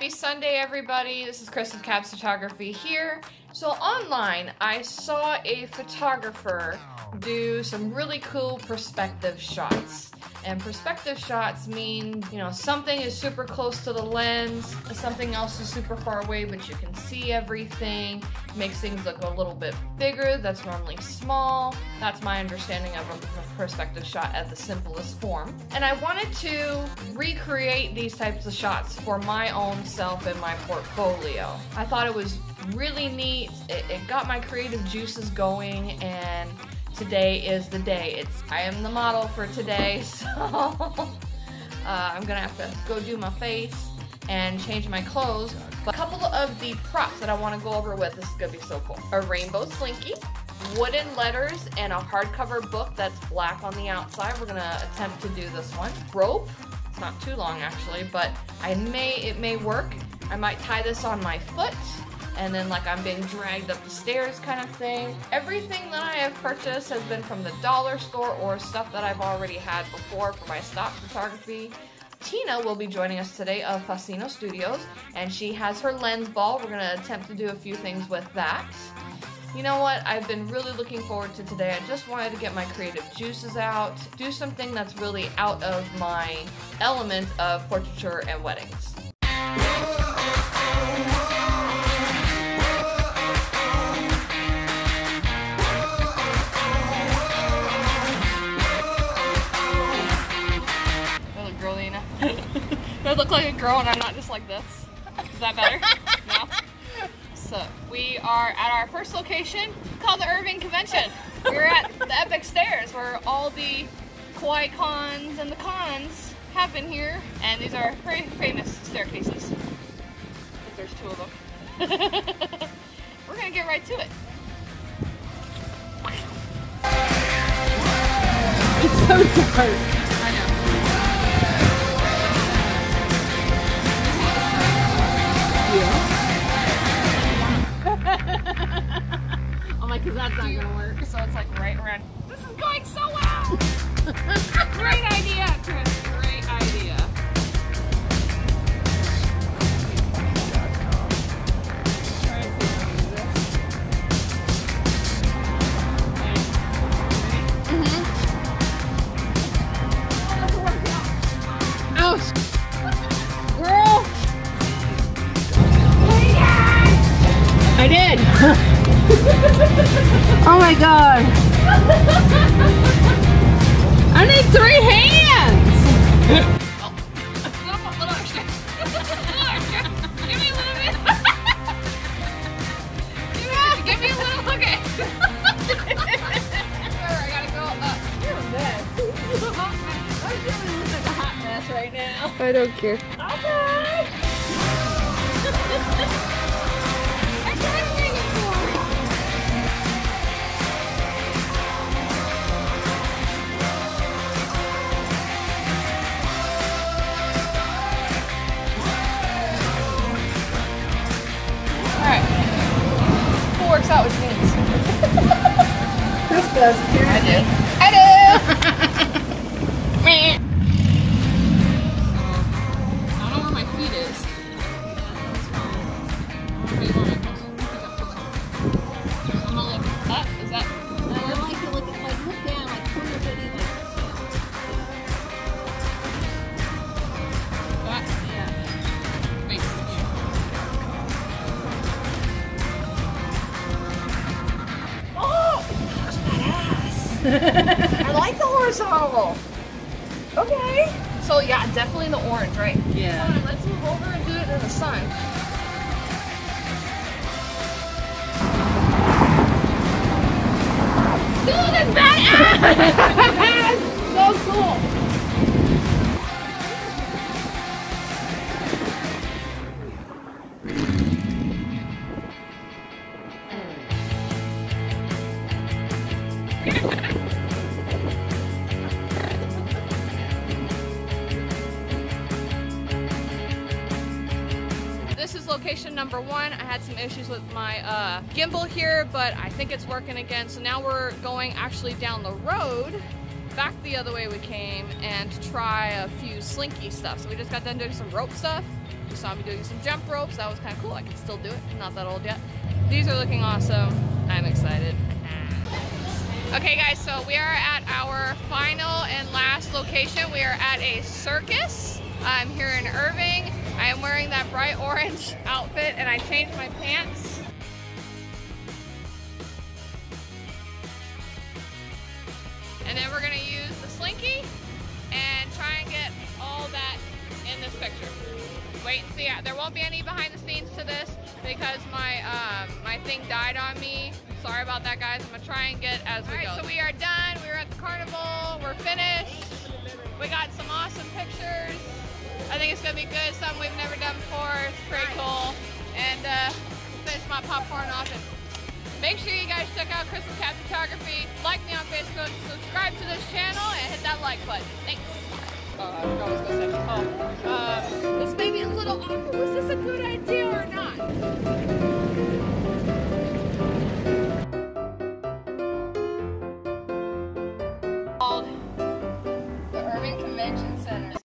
Happy Sunday, everybody. This is Chris with Kabs Photography here. So online, I saw a photographer do some really cool perspective shots. And perspective shots mean, you know, something is super close to the lens, something else is super far away, but you can see everything. Makes things look a little bit bigger that's normally small. That's my understanding of a perspective shot at the simplest form. And I wanted to recreate these types of shots for my own self and my portfolio. I thought it was really neat. It got my creative juices going, and today is the day. I am the model for today, so I'm gonna have to go do my face and change my clothes. But a couple of the props that I want to go over with, this is gonna be so cool. A rainbow slinky, wooden letters, and a hardcover book that's black on the outside. We're gonna attempt to do this one. Rope, it's not too long actually, but it may work. I might tie this on my foot, and then like I'm being dragged up the stairs kind of thing. Everything that I have purchased has been from the dollar store or stuff that I've already had before for my stock photography. Tina will be joining us today of Fascino Studios, and she has her lens ball. We're gonna attempt to do a few things with that. You know what? I've been really looking forward to today. I just wanted to get my creative juices out, do something that's really out of my element of portraiture and weddings. I look like a girl and I'm not just like this. Is that better? No? So, we are at our first location called the Irving Convention. We're at the Epic Stairs where all the kawaii cons and the cons happen here. And these are very famous staircases. There's two of them. We're gonna get right to it. It's so dark. I know. I'm like, because that's not gonna work. So it's like right around. This is going so well! Great idea, Chris. Great idea. Oh my god! I need three hands! Oh, a little extra. Give me a little bit. Give me a little, okay. I gotta go up. You're a mess. I'm feeling a little bit of a hot mess right now. I don't care. Okay! Out with jeans. Chris does. I do. I do. I don't know where my feet is. I'm gonna look up. Is that? I don't like to look at, like, look down, like corner bit. That, yeah. Face. I like the horizontal. Okay. So yeah, definitely in the orange, right? Yeah. All right, let's move over and do it in the sun. Dude, that's badass! That's so cool. This is location number one. I had some issues with my gimbal here, but I think it's working again. So now we're going actually down the road, back the other way we came, and try a few slinky stuff. So we just got done doing some rope stuff. You saw me doing some jump ropes. That was kind of cool. I can still do it. I'm not that old yet. These are looking awesome. I'm excited. Okay guys, so we are at our final and last location. We are at a circus. I'm here in Irving. I am wearing that bright orange outfit and I changed my pants. And then we're gonna use the slinky and try and get all that in this picture. Wait and see, there won't be any behind the scenes to this because my thing died on me. Sorry about that guys, I'm gonna try and get as we go. All right, so we are done, we were at the carnival, we're finished. We got some awesome pictures. I think it's gonna be good, something we've never done before, it's pretty cool. And finish my popcorn off and make sure you guys check out Kabs Photography. Like me on Facebook, subscribe to this channel, and hit that like button. Thanks. I forgot what I was gonna say. Oh,